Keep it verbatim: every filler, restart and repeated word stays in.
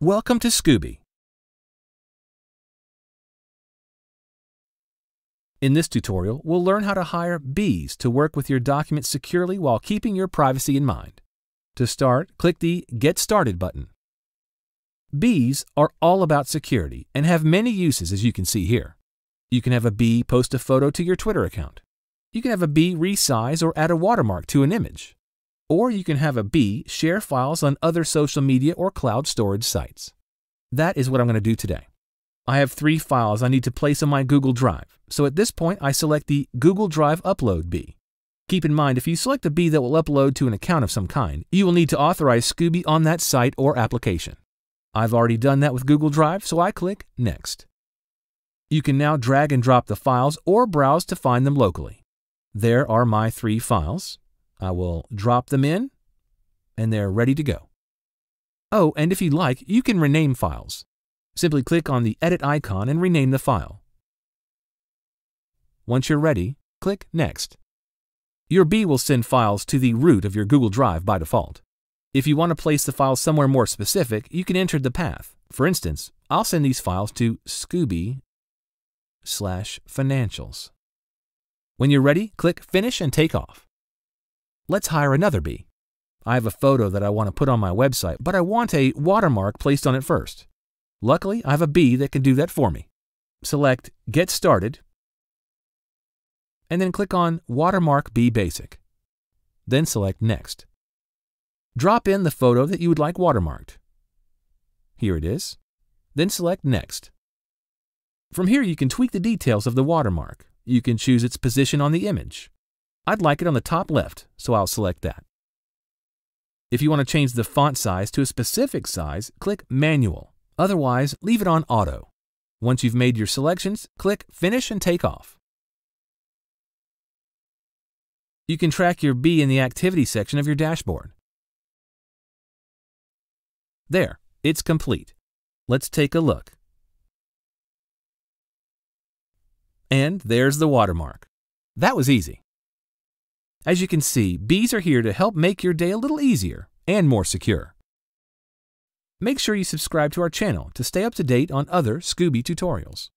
Welcome to XcooBee. In this tutorial, we'll learn how to hire bees to work with your documents securely while keeping your privacy in mind. To start, click the Get Started button. Bees are all about security and have many uses, as you can see here. You can have a bee post a photo to your Twitter account. You can have a bee resize or add a watermark to an image. Or you can have a bee share files on other social media or cloud storage sites. That is what I'm going to do today. I have three files I need to place on my Google Drive, so at this point I select the Google Drive Upload bee. Keep in mind, if you select a bee that will upload to an account of some kind, you will need to authorize XcooBee on that site or application. I've already done that with Google Drive, so I click Next. You can now drag and drop the files or browse to find them locally. There are my three files. I will drop them in, and they're ready to go. Oh, and if you'd like, you can rename files. Simply click on the edit icon and rename the file. Once you're ready, click Next. Your bee will send files to the root of your Google Drive by default. If you want to place the file somewhere more specific, you can enter the path. For instance, I'll send these files to XcooBee slash financials. When you're ready, click Finish and take off. Let's hire another bee. I have a photo that I want to put on my website, but I want a watermark placed on it first. Luckily, I have a bee that can do that for me. Select Get Started, and then click on Watermark Bee Basic. Then select Next. Drop in the photo that you would like watermarked. Here it is. Then select Next. From here, you can tweak the details of the watermark. You can choose its position on the image. I'd like it on the top left, so I'll select that. If you want to change the font size to a specific size, click Manual. Otherwise, leave it on Auto. Once you've made your selections, click Finish and take off. You can track your bee in the activity section of your dashboard. There, it's complete. Let's take a look. And there's the watermark. That was easy. As you can see, bees are here to help make your day a little easier and more secure. Make sure you subscribe to our channel to stay up to date on other XcooBee tutorials.